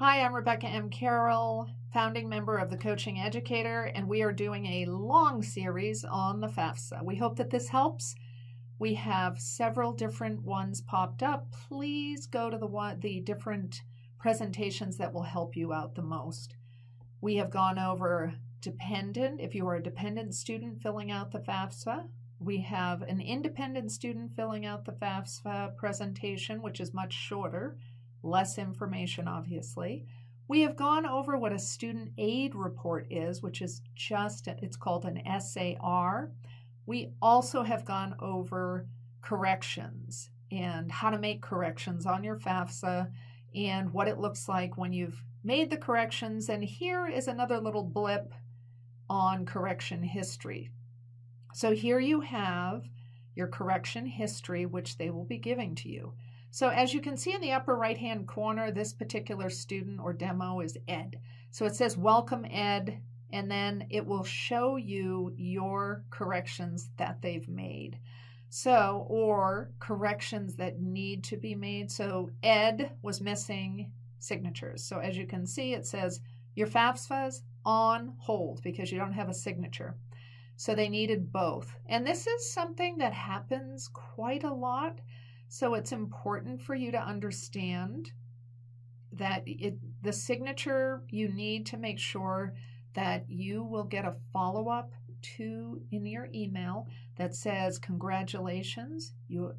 Hi, I'm Rebecca M. Carroll, founding member of the Coaching Educator, and we are doing a long series on the FAFSA. We hope that this helps. We have several different ones popped up. Please go to the different presentations that will help you out the most. We have gone over dependent, if you are a dependent student filling out the FAFSA. We have an independent student filling out the FAFSA presentation, which is much shorter, less information, obviously. We have gone over what a student aid report is, which is it's called an SAR. We also have gone over corrections and how to make corrections on your FAFSA and what it looks like when you've made the corrections. And here is another little blip on correction history. So here you have your correction history, which they will be giving to you. So as you can see in the upper right-hand corner, this particular student or demo is Ed. So it says, welcome Ed, and then it will show you your corrections that they've made. So, or corrections that need to be made. So Ed was missing signatures. So as you can see, it says, your FAFSA's on hold because you don't have a signature. So they needed both. And this is something that happens quite a lot. So it's important for you to understand that the signature you need to make sure that you will get a follow-up in your email that says, congratulations, you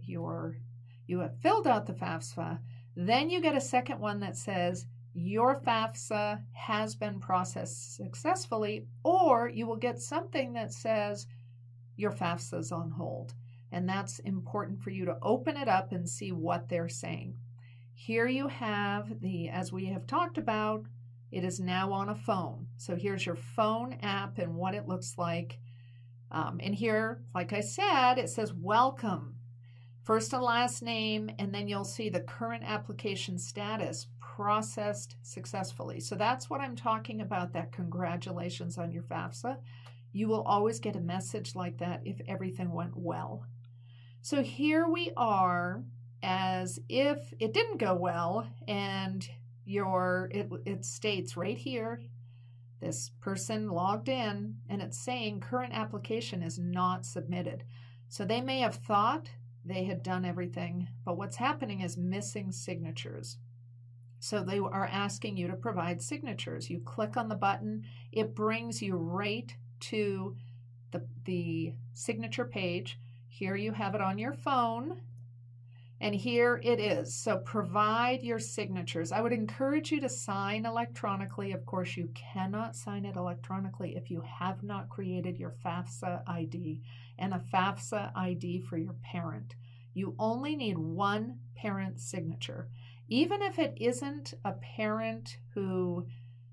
have filled out the FAFSA. Then you get a second one that says, your FAFSA has been processed successfully, or you will get something that says your FAFSA is on hold. And that's important for you to open it up and see what they're saying. Here you have as we have talked about, it is now on a phone. So here's your phone app and what it looks like. And here, like I said, it says welcome, first and last name, and then you'll see the current application status, processed successfully. So that's what I'm talking about, that congratulations on your FAFSA. You will always get a message like that if everything went well. So here we are as if it didn't go well, and it states right here, this person logged in and it's saying current application is not submitted. So they may have thought they had done everything, but what's happening is missing signatures. So they are asking you to provide signatures. You click on the button, it brings you right to the signature page. Here you have it on your phone, and here it is. So provide your signatures. I would encourage you to sign electronically. Of course, you cannot sign it electronically if you have not created your FAFSA ID and a FAFSA ID for your parent. You only need one parent signature. Even if it isn't a parent who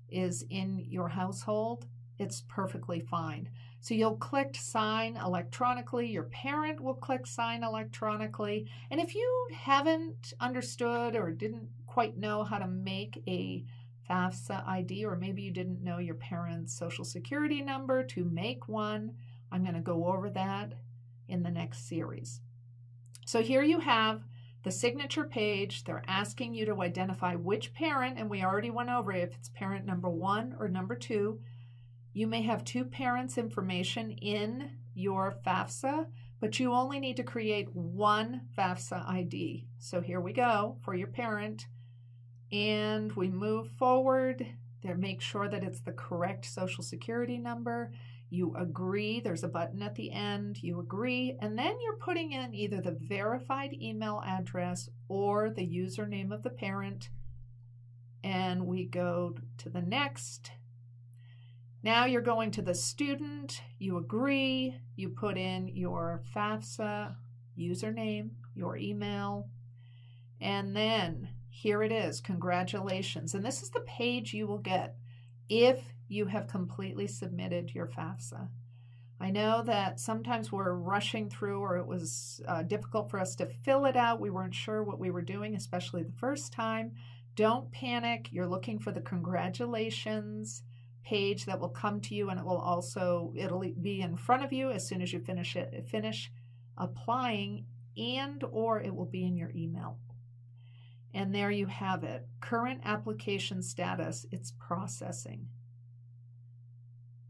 is in your household, it's perfectly fine. So you'll click sign electronically, your parent will click sign electronically, and if you haven't understood or didn't quite know how to make a FAFSA ID, or maybe you didn't know your parent's social security number to make one, I'm going to go over that in the next series. So here you have the signature page. They're asking you to identify which parent, and we already went over if it's parent number one or number two. You may have two parents' information in your FAFSA, but you only need to create one FAFSA ID. So here we go for your parent, and we move forward. There, make sure that it's the correct social security number. You agree, there's a button at the end, you agree, and then you're putting in either the verified email address or the username of the parent, and we go to the next. Now you're going to the student, you agree, you put in your FAFSA username, your email, and then here it is, congratulations. And this is the page you will get if you have completely submitted your FAFSA. I know that sometimes we're rushing through, or it was difficult for us to fill it out. We weren't sure what we were doing, especially the first time. Don't panic. You're looking for the congratulations page that will come to you, and it will also, it'll be in front of you as soon as you finish applying, and or it will be in your email. And there you have it. Current application status, it's processing.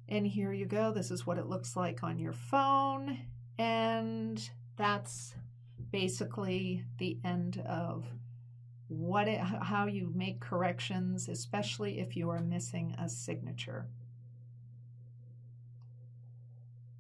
And here you go. This is what it looks like on your phone. And that's basically the end of how you make corrections, especially if you are missing a signature.